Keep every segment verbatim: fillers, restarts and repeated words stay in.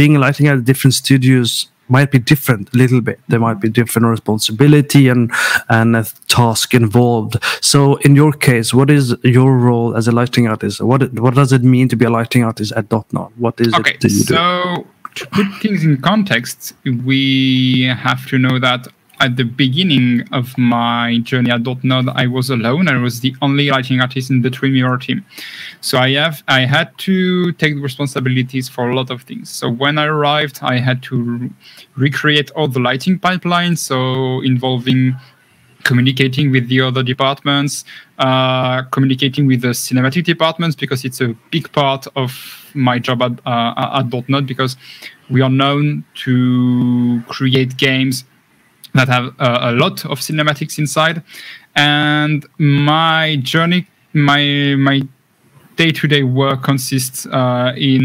being lighting at different studios might be different a little bit. There might be different responsibility and and a task involved. So in your case, what is your role as a lighting artist? What what does it mean to be a lighting artist at Dontnod? What is okay, it that you so do? To put things in context, we have to know that at the beginning of my journey at Dontnod, I was alone. I was the only lighting artist in the Twin Mirror team. So I have I had to take responsibilities for a lot of things. So when I arrived, I had to re recreate all the lighting pipelines, so involving communicating with the other departments, uh, communicating with the cinematic departments, because it's a big part of my job at, uh, at Dontnod, because we are known to create games that have uh, a lot of cinematics inside. And my journey, my my day-to-day work consists uh, in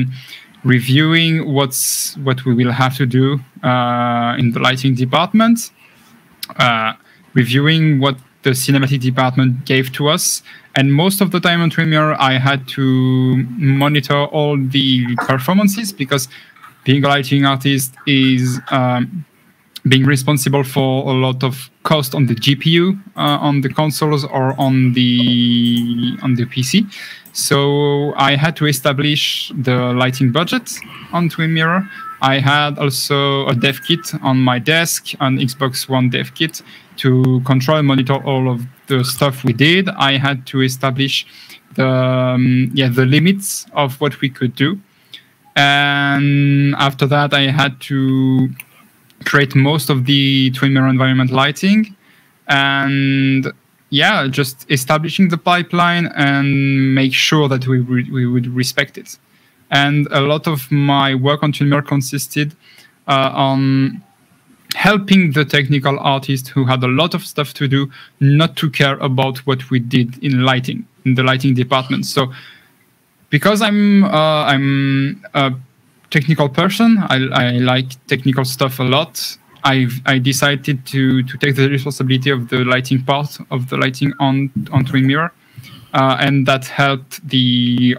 reviewing what's what we will have to do uh, in the lighting department, uh, reviewing what the cinematic department gave to us. And most of the time on Premiere, I had to monitor all the performances, because being a lighting artist is... Um, being responsible for a lot of cost on the G P U, uh, on the consoles, or on the on the P C. So I had to establish the lighting budget on Twin Mirror. I had also a dev kit on my desk, an Xbox One dev kit, to control and monitor all of the stuff we did. I had to establish the um, yeah the limits of what we could do, and after that I had to create most of the Twin Mirror environment lighting, and yeah, just establishing the pipeline and make sure that we we would respect it. And a lot of my work on Twin Mirror consisted uh, on helping the technical artist who had a lot of stuff to do not to care about what we did in lighting, in the lighting department. So because I'm uh, I'm uh, technical person, I, I like technical stuff a lot. I've, I decided to, to take the responsibility of the lighting part of the lighting on, on Twin Mirror. Uh, and that helped the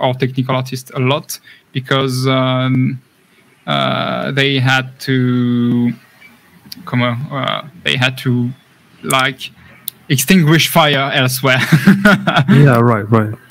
our technical artists a lot, because um, uh, they had to, come on, uh, they had to like extinguish fire elsewhere. Yeah, right, right.